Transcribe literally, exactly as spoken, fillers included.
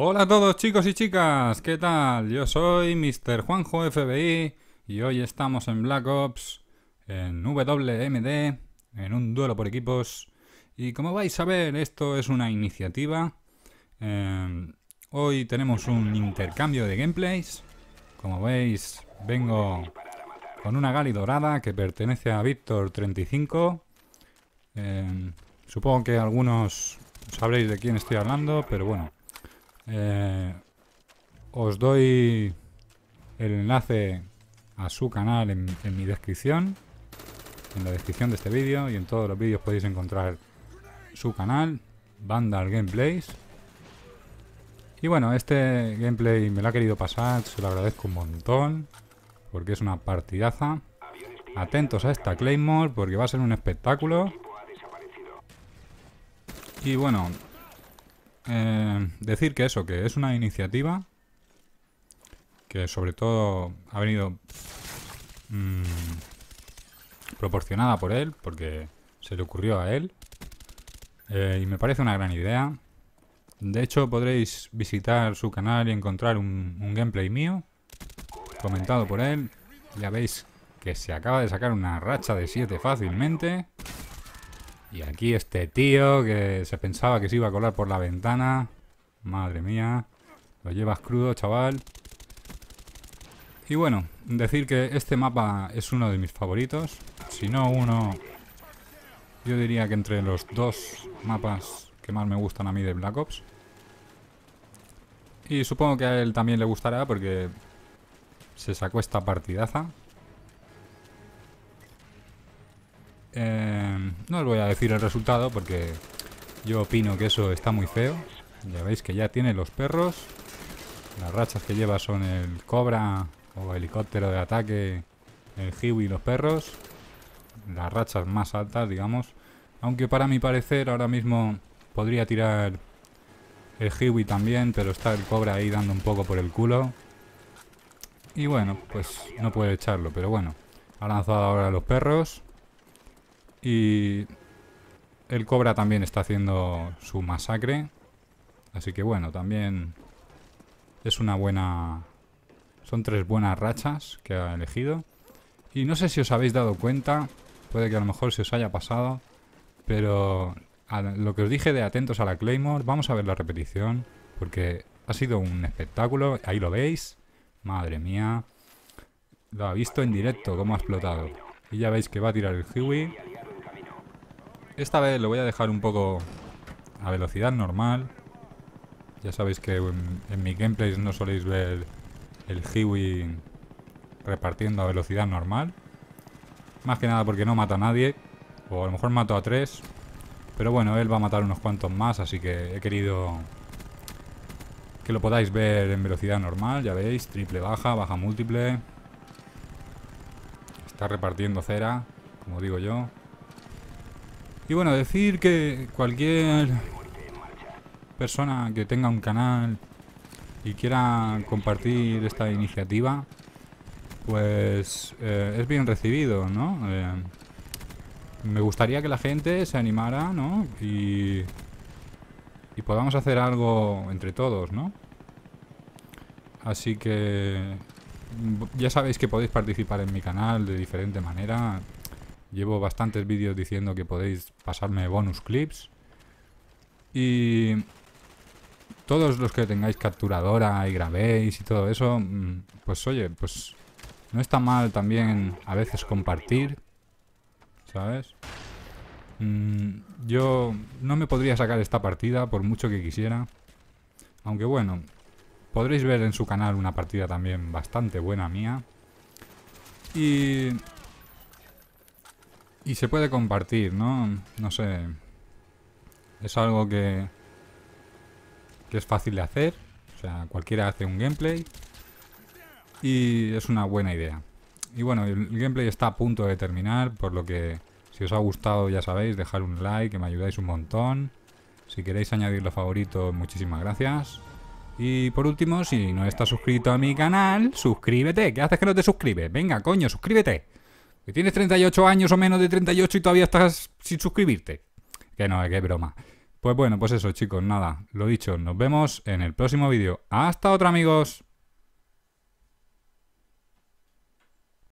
Hola a todos chicos y chicas, ¿qué tal? Yo soy mister Juanjo F B I y hoy estamos en Black Ops, en W M D, en un duelo por equipos. Y como vais a ver, esto es una iniciativa. Eh, hoy tenemos un intercambio de gameplays. Como veis, vengo con una Gali dorada que pertenece a Victor treinta y cinco. Eh, supongo que algunos sabréis de quién estoy hablando, pero bueno. Eh, os doy el enlace a su canal en, en mi descripción, en la descripción de este vídeo, y en todos los vídeos podéis encontrar su canal, Vandal Gameplays. Y bueno, este gameplay me lo ha querido pasar, se lo agradezco un montón, porque es una partidaza. Atentos a esta Claymore, porque va a ser un espectáculo. Y bueno, Eh, decir que eso, que es una iniciativa que sobre todo ha venido mmm, proporcionada por él, porque se le ocurrió a él, eh, y me parece una gran idea. De hecho, podréis visitar su canal y encontrar un, un gameplay mío comentado por él. Ya veis que se acaba de sacar una racha de siete fácilmente. Y aquí este tío que se pensaba que se iba a colar por la ventana. Madre mía, lo llevas crudo, chaval. Y bueno, decir que este mapa es uno de mis favoritos. Si no uno, yo diría que entre los dos mapas que más me gustan a mí de Black Ops. Y supongo que a él también le gustará, porque se sacó esta partidaza. Eh, no os voy a decir el resultado, porque yo opino que eso está muy feo. Ya veis que ya tiene los perros. Las rachas que lleva son el cobra o helicóptero de ataque, el Huey y los perros. Las rachas más altas, digamos. Aunque para mi parecer ahora mismo podría tirar el Huey también, pero está el cobra ahí dando un poco por el culo. Y bueno, pues no puede echarlo, pero bueno. Ha lanzado ahora los perros. Y el cobra también está haciendo su masacre. Así que bueno, también es una buena... Son tres buenas rachas que ha elegido. Y no sé si os habéis dado cuenta, puede que a lo mejor se os haya pasado, pero a lo que os dije de atentos a la Claymore, vamos a ver la repetición, porque ha sido un espectáculo. Ahí lo veis. Madre mía. Lo ha visto en directo, cómo ha explotado. Y ya veis que va a tirar el Huey. Esta vez lo voy a dejar un poco a velocidad normal. Ya sabéis que en, en mi gameplay no soléis ver el Huey repartiendo a velocidad normal. Más que nada porque no mata a nadie. O a lo mejor mato a tres. Pero bueno, él va a matar unos cuantos más. Así que he querido que lo podáis ver en velocidad normal. Ya veis, triple baja, baja múltiple. Está repartiendo cera, como digo yo. Y bueno, decir que cualquier persona que tenga un canal y quiera compartir esta iniciativa, pues eh, es bien recibido, ¿no? Eh, me gustaría que la gente se animara, ¿no? Y, y podamos hacer algo entre todos, ¿no? Así que ya sabéis que podéis participar en mi canal de diferente manera. Llevo bastantes vídeos diciendo que podéis pasarme bonus clips. Y todos los que tengáis capturadora y grabéis y todo eso, pues oye, pues no está mal también a veces compartir, ¿sabes? Yo no me podría sacar esta partida por mucho que quisiera. Aunque bueno, podréis ver en su canal una partida también bastante buena mía. Y... Y se puede compartir, ¿no? No sé. Es algo que, que es fácil de hacer. O sea, cualquiera hace un gameplay. Y es una buena idea. Y bueno, el gameplay está a punto de terminar. Por lo que, si os ha gustado, ya sabéis, dejar un like, que me ayudáis un montón. Si queréis añadir los favoritos, muchísimas gracias. Y por último, si no estás suscrito a mi canal, suscríbete. ¿Qué haces que no te suscribes? Venga, coño, suscríbete. Que tienes treinta y ocho años o menos de treinta y ocho y todavía estás sin suscribirte. Que no, que broma. Pues bueno, pues eso, chicos, nada, lo dicho, nos vemos en el próximo vídeo. ¡Hasta otra, amigos!